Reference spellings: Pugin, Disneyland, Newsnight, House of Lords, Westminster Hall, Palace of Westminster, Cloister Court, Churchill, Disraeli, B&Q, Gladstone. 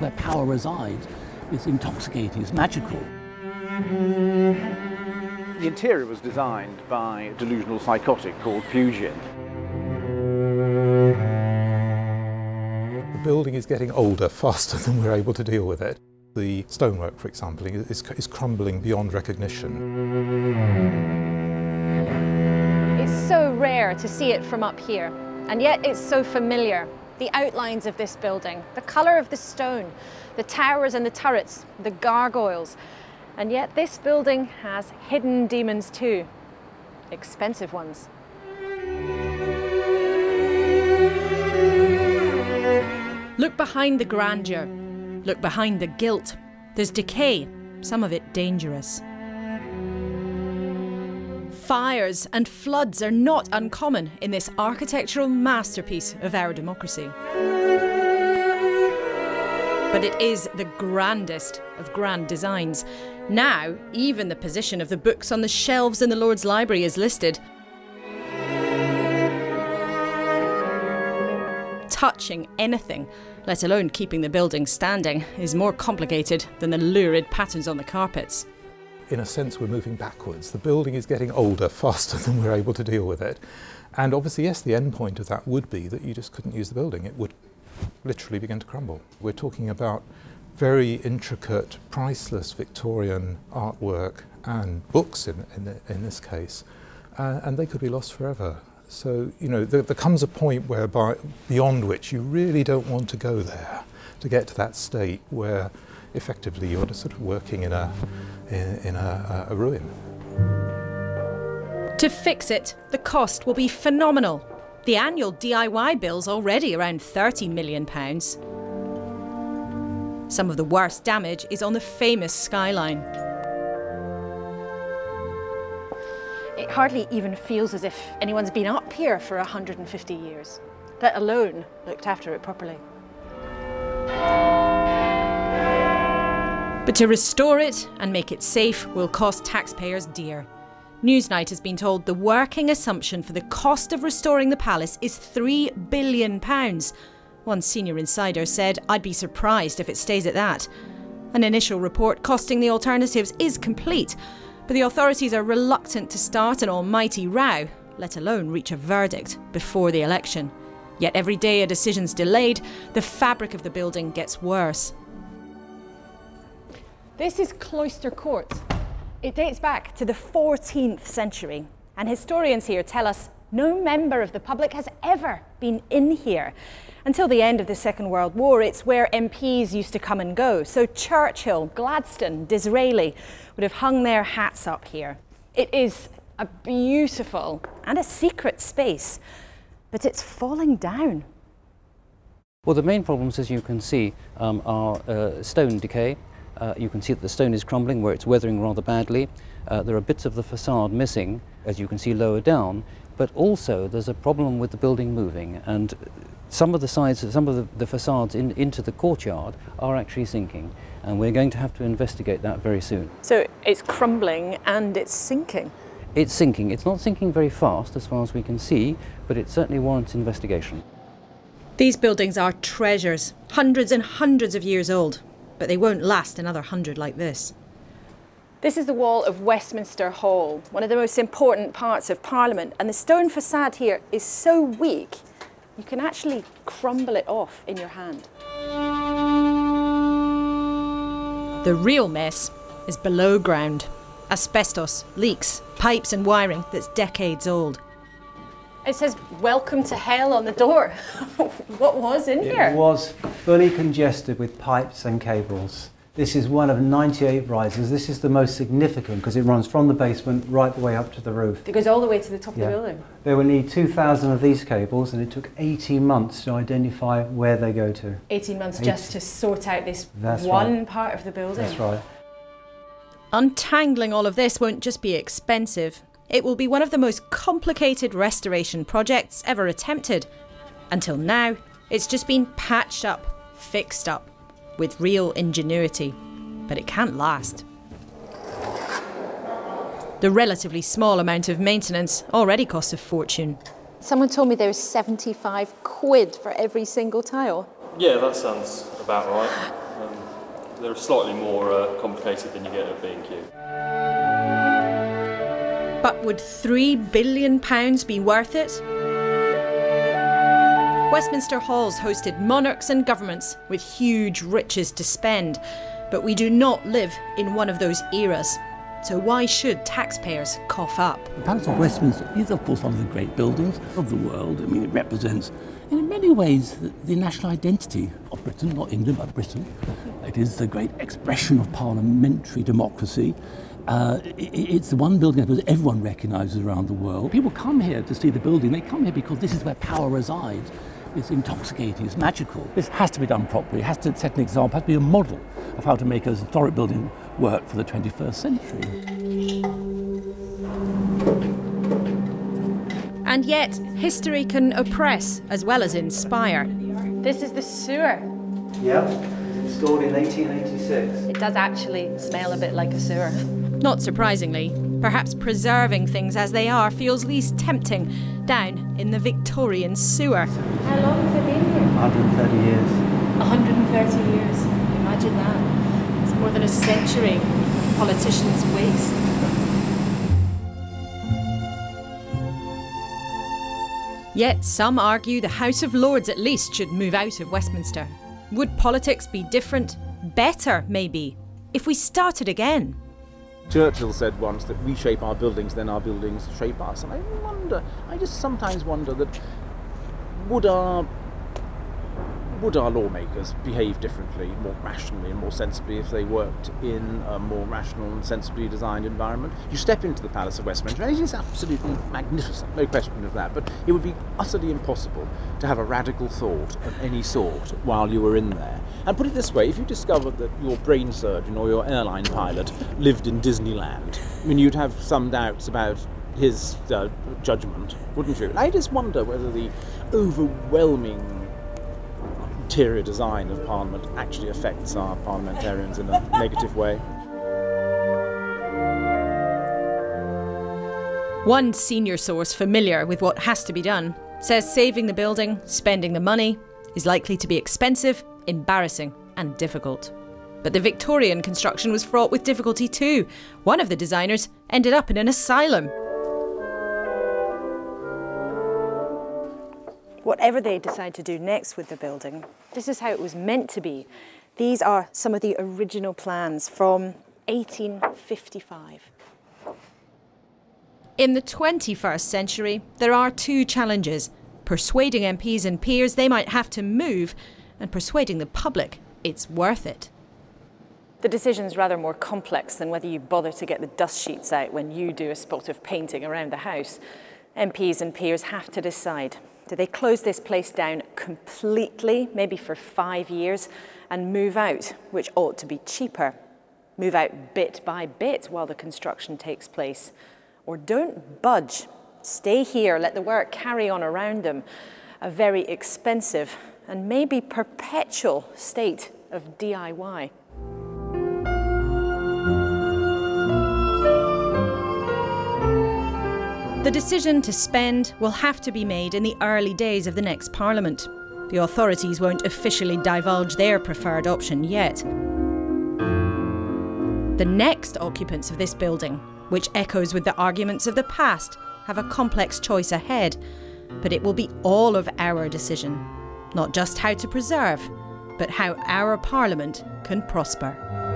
is where power resides. It's intoxicating, it's magical. The interior was designed by a delusional psychotic called Pugin. The building is getting older faster than we're able to deal with it. The stonework, for example, is crumbling beyond recognition. It's so rare to see it from up here, and yet it's so familiar. The outlines of this building, the colour of the stone, the towers and the turrets, the gargoyles. And yet this building has hidden demons too. Expensive ones. Look behind the grandeur. Look behind the guilt. There's decay, some of it dangerous. Fires and floods are not uncommon in this architectural masterpiece of our democracy. But it is the grandest of grand designs. Now, even the position of the books on the shelves in the Lords' Library is listed. Touching anything, let alone keeping the building standing, is more complicated than the lurid patterns on the carpets. In a sense, we're moving backwards. The building is getting older faster than we're able to deal with it. And obviously, yes, the end point of that would be that you just couldn't use the building. It would literally begin to crumble. We're talking about very intricate, priceless Victorian artwork and books in this case, and they could be lost forever. So, you know, there comes a point whereby, beyond which you really don't want to go there, to get to that state where effectively you're just sort of working in a ruin. To fix it, the cost will be phenomenal. The annual DIY bill's already around £30 million. Some of the worst damage is on the famous skyline. It hardly even feels as if anyone's been up here for 150 years, let alone looked after it properly. But to restore it and make it safe will cost taxpayers dear. Newsnight has been told the working assumption for the cost of restoring the palace is £3 billion. One senior insider said, "I'd be surprised if it stays at that." An initial report costing the alternatives is complete, but the authorities are reluctant to start an almighty row, let alone reach a verdict before the election. Yet every day a decision's delayed, the fabric of the building gets worse. This is Cloister Court. It dates back to the 14th century, and historians here tell us no member of the public has ever been in here. Until the end of the Second World War, it's where MPs used to come and go, so Churchill, Gladstone, Disraeli would have hung their hats up here. It is a beautiful and a secret space, but it's falling down. Well, the main problems, as you can see, are stone decay. You can see that the stone is crumbling where it's weathering rather badly. There are bits of the facade missing, as you can see lower down, but also there's a problem with the building moving, and some of the sides, some of the facades into the courtyard are actually sinking, and we're going to have to investigate that very soon. So it's crumbling and it's sinking? It's sinking. It's not sinking very fast as far as we can see, but it certainly warrants investigation. These buildings are treasures, hundreds and hundreds of years old. But they won't last another 100 like this. This is the wall of Westminster Hall, one of the most important parts of Parliament, and the stone facade here is so weak you can actually crumble it off in your hand. The real mess is below ground. Asbestos, leaks, pipes and wiring that's decades old. It says, "Welcome to Hell" on the door. What was in here? It was fully congested with pipes and cables. This is one of 98 rises. This is the most significant because it runs from the basement right the way up to the roof. It goes all the way to the top of the building. There were nearly 2,000 of these cables, and it took 18 months to identify where they go to. 18 months just to sort out this one part of the building. That's right. Untangling all of this won't just be expensive. It will be one of the most complicated restoration projects ever attempted. Until now, it's just been patched up, fixed up, with real ingenuity. But it can't last. The relatively small amount of maintenance already costs a fortune. Someone told me there was 75 quid for every single tile. Yeah, that sounds about right. they're slightly more complicated than you get at B&Q. But would £3 billion be worth it? Westminster Hall's hosted monarchs and governments with huge riches to spend, but we do not live in one of those eras. So why should taxpayers cough up? The Palace of Westminster is, of course, one of the great buildings of the world. I mean, it represents, in many ways, the national identity of Britain, not England, but Britain. It is the great expression of parliamentary democracy. It's the one building that everyone recognises around the world. People come here to see the building. They come here because this is where power resides. It's intoxicating, it's magical. This has to be done properly. It has to set an example, it has to be a model of how to make a historic building work for the 21st century. And yet, history can oppress as well as inspire. This is the sewer. Yeah, it was installed in 1886. It does actually smell a bit like a sewer. Not surprisingly, perhaps preserving things as they are feels least tempting down in the Victorian sewer. How long have they been here? 130 years. 130 years, imagine that. It's more than a century of politicians' waste. Yet some argue the House of Lords at least should move out of Westminster. Would politics be different, better maybe, if we started again? Churchill said once that we shape our buildings, then our buildings shape us. And I wonder, I just sometimes wonder that would our lawmakers behave differently, more rationally and more sensibly if they worked in a more rational and sensibly designed environment? You step into the Palace of Westminster and it is absolutely magnificent, no question of that, but it would be utterly impossible to have a radical thought of any sort while you were in there. And put it this way, if you discovered that your brain surgeon or your airline pilot lived in Disneyland, I mean, you'd have some doubts about his judgment, wouldn't you? And I just wonder whether the overwhelming interior design of Parliament actually affects our parliamentarians in a negative way. One senior source familiar with what has to be done says saving the building, spending the money, is likely to be expensive, embarrassing and difficult. But the Victorian construction was fraught with difficulty too. One of the designers ended up in an asylum. Whatever they decide to do next with the building, this is how it was meant to be. These are some of the original plans from 1855. In the 21st century, there are two challenges: persuading MPs and peers they might have to move, and persuading the public it's worth it. The decision's rather more complex than whether you bother to get the dust sheets out when you do a spot of painting around the house. MPs and peers have to decide. Do they close this place down completely, maybe for 5 years, and move out, which ought to be cheaper? Move out bit by bit while the construction takes place. Or don't budge, stay here, let the work carry on around them. A very expensive and maybe perpetual state of DIY. The decision to spend will have to be made in the early days of the next Parliament. The authorities won't officially divulge their preferred option yet. The next occupants of this building, which echoes with the arguments of the past, have a complex choice ahead. But it will be all of our decision. Not just how to preserve, but how our Parliament can prosper.